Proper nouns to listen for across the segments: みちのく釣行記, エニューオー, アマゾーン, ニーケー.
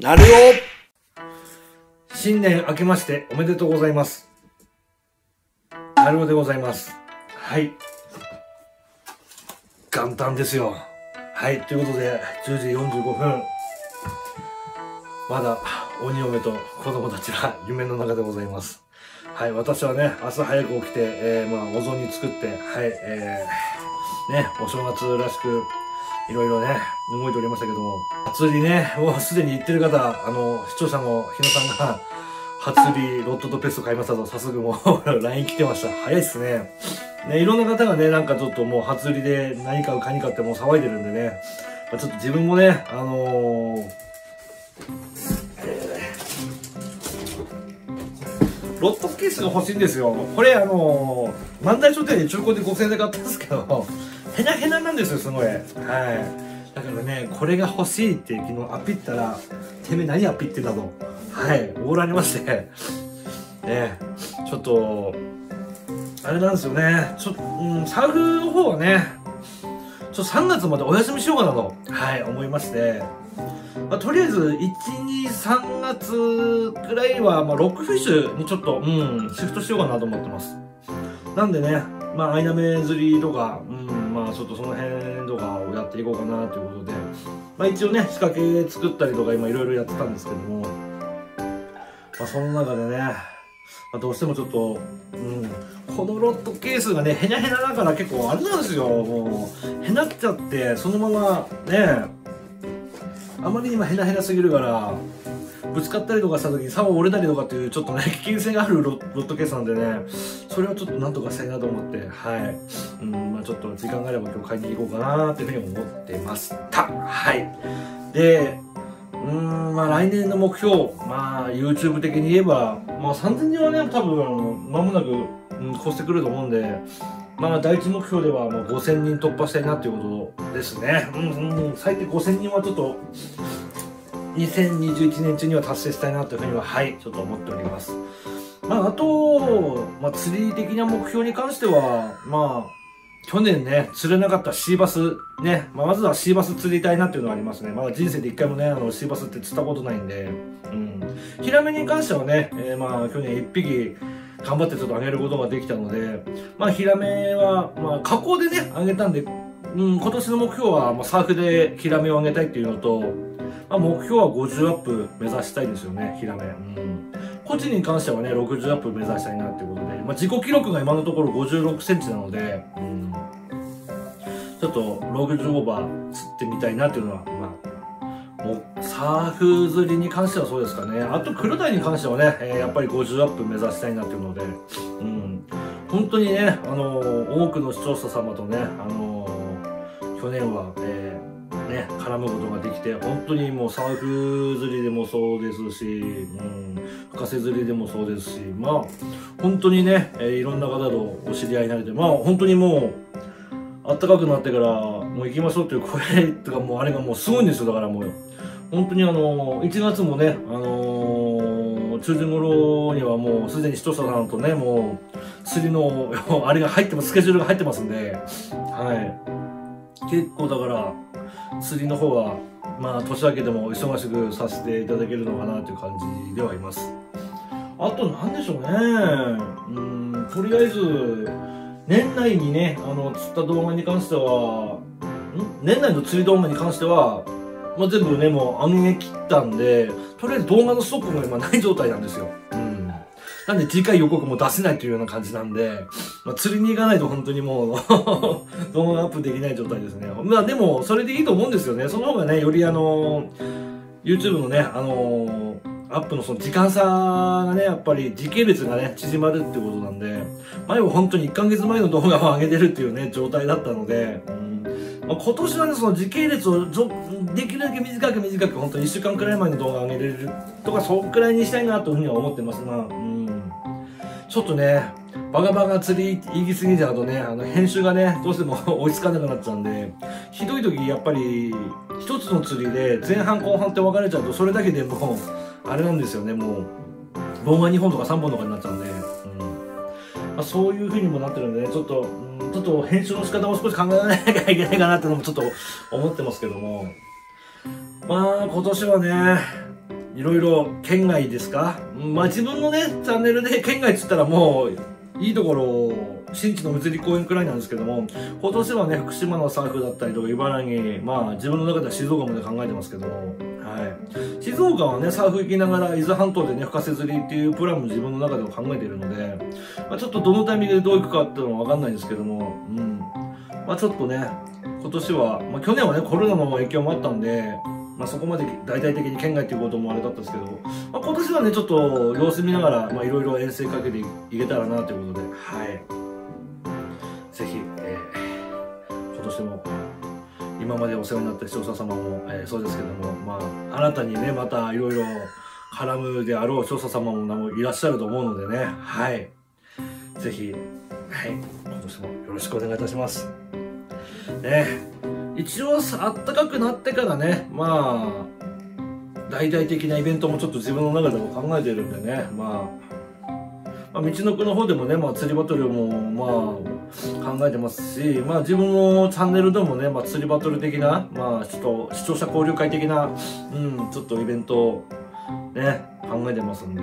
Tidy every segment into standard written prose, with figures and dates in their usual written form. なるよ。新年明けましておめでとうございます。なるよでございます。はい。元旦ですよ。はい。ということで、10時45分。まだ、鬼嫁と子供たちが夢の中でございます。はい。私はね、朝早く起きて、お雑煮作って、はい。お正月らしく、いろいろね、動いておりましたけども、初売りね、もうすでに行ってる方、視聴者の日野さんが、初売りロットとペスト買いましたと、早速もう、LINE 来てました。早いっすね。ね、いろんな方がね、なんかちょっともう、初売りで何買う、カニ買ってもう騒いでるんでね、まあ、ちょっと自分もね、ロットケースが欲しいんですよ。これ、万代書店で中古で5000円で買ったんですけど、ヘナヘナなんですよ、すごい。はい。だからね、これが欲しいって昨日アピったら、てめえ何アピってたの？はい、おごられまして。ね、ちょっと、あれなんですよね。財布の方はね、ちょっと3月までお休みしようかなと、はい、思いまして。まあ、とりあえず、1、2、3月くらいは、ロックフィッシュにちょっと、シフトしようかなと思ってます。なんでね、アイナメ釣りとか、ちょっとその辺とかをやっていこうかなということで、一応ね、仕掛け作ったりとか今いろいろやってたんですけども、その中でね、どうしてもちょっと、このロットケースがね、ヘナヘナだから結構あれなんですよ。もう、ヘナっちゃって、そのままね、あまりにもヘナヘナすぎるから、ぶつかったりとかした時に竿を折れたりとかっていうちょっとね、危険性があるロットケースなんでね、それをちょっとなんとかしたいなと思って、はい。ちょっと時間があれば今日買いに行こうかなーっていうふうに思ってました。はい。で、来年の目標、YouTube 的に言えば、3000人はね、多分、間もなく越してくると思うんで、第一目標ではもう5000人突破したいなっていうことですね。最低5000人はちょっと、2021年中には達成したいなというふうには、はい、ちょっと思っております。あと、釣り的な目標に関しては、去年ね、釣れなかったシーバス、ね、まずはシーバス釣りたいなっていうのはありますね。まだ人生で一回もね、シーバスって釣ったことないんで、ヒラメに関してはね、去年一匹、頑張ってちょっとあげることができたので、ヒラメは、加工でね、あげたんで、今年の目標は、サーフでヒラメをあげたいっていうのと、目標は50アップ目指したいんですよね、ヒラメ。個人に関してはね、60アップ目指したいなっていうことで、自己記録が今のところ56センチなので、ちょっと60オーバー釣ってみたいなっていうのは、サーフ釣りに関してはそうですかね。あと、クロダイに関してはね、やっぱり50アップ目指したいなっていうので、本当にね、多くの視聴者様とね、去年は、ね、絡むことができて、本当にもうサーフ釣りでもそうですし、深瀬釣りでもそうですし、本当にね、いろんな方とお知り合いになれて、本当にもう、あったかくなってから、もう行きましょうっていう声とか、もうあれがもうすごいんですよ。だからもう、本当に1月もね、中旬頃にはもうすでに視聴者さんとね、もう、釣りの、あれが入ってます、スケジュールが入ってますんで、はい。結構だから、釣りの方は、年明けでも忙しくさせていただけるのかなという感じではいます。あと、なんでしょうね。とりあえず、年内にね、釣った動画に関しては、年内の釣り動画に関しては、全部ね、もう上げ切ったんで、とりあえず動画のストックも今ない状態なんですよ。なんで次回予告も出せないというような感じなんで、釣りに行かないと本当にもう、動画アップできない状態ですね。でも、それでいいと思うんですよね。その方がね、よりYouTube のね、アップのその時間差がね、やっぱり時系列がね、縮まるってことなんで、前は本当に1ヶ月前の動画を上げてるっていうね、状態だったので、今年はね、その時系列をできるだけ短く、本当に1週間くらい前の動画を上げれるとか、そんくらいにしたいなというふうには思ってますが、ちょっとね、バカ釣り行き過ぎちゃうとね、編集がね、どうしても追いつかなくなっちゃうんで、ひどい時やっぱり、一つの釣りで前半後半って分かれちゃうと、それだけでもう、あれなんですよね、もう、動画2本とか3本とかになっちゃうんで、そういう風にもなってるんでね、ちょっと編集の仕方も少し考えなきゃいけないかなってのもちょっと思ってますけども、今年はね、いろいろ県外ですか、まあ自分のねチャンネルで県外っつったらもういいところを新地のむつり公園くらいなんですけども、今年はね、福島のサーフだったりとか、茨城、まあ自分の中では静岡まで考えてますけども、はい。静岡はね、サーフ行きながら伊豆半島でね、深瀬釣りっていうプランも自分の中でも考えているので、まあちょっとどのタイミングでどう行くかっていうのはわかんないですけども、うん。まあちょっとね、今年は、まあ去年はね、コロナの影響もあったんで、まあそこまで大々的に県外っていうこともあれだったんですけど、まあ今年はね、ちょっと様子見ながら、まあいろいろ遠征かけていけたらなということで、はい。ぜひ、今年も今までお世話になった視聴者様も、そうですけども、まあ、新たにねまたいろいろ絡むであろう視聴者様もいらっしゃると思うのでね、はい、ぜひ、はい、今年もよろしくお願いいたします。一応あったかくなってからね、まあ大々的なイベントもちょっと自分の中でも考えてるんでね、まあ、みちのくの方でもね、まあ、釣りバトルも、まあ考えてますし、まあ自分のチャンネルでもね、まあ、釣りバトル的な、まあちょっと視聴者交流会的な、ちょっとイベントをね、考えてますんで、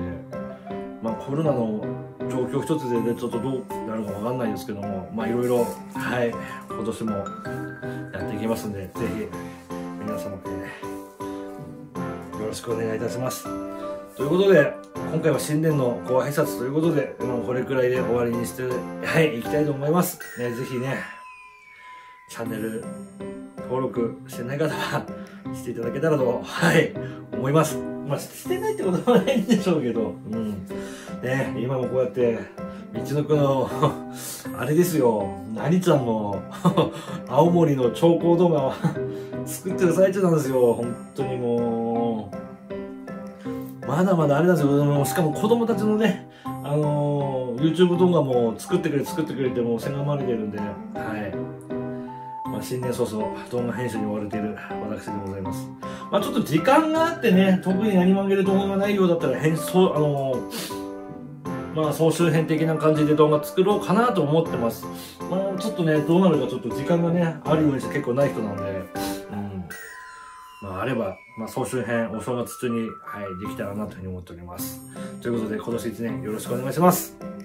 まあコロナの状況一つでね、ちょっとどうなるかわかんないですけども、まあいろいろ、はい、今年もやっていきますんで、ぜひ皆様、よろしくお願いいたします。ということで、今回は新年のご挨拶ということで、もうこれくらいで終わりにして、はい、いきたいと思います。ぜひね、チャンネル登録してない方は、していただけたらと、はい、思います。まあ、してないってことはないんでしょうけど、ね、今もこうやって、みちのくの、あれですよ、なにちゃんの、青森の調光動画を作ってる最中なんですよ、本当にもう。まだまだあれなんですよ。しかも子供たちのね、YouTube 動画も作ってくれてもうせがまれてるんで、はい。まあ、新年早々、動画編集に追われている私でございます。まあ、ちょっと時間があってね、特に何もあげる動画がないようだったら、まあ、総集編的な感じで動画作ろうかなと思ってます。まあ、ちょっとね、どうなるかちょっと時間がね、あるようにして結構ない人なんで、まあ、あれば、まあ、総集編、お正月中に、はい、できたらなというふうに思っております。ということで、今年一年よろしくお願いします。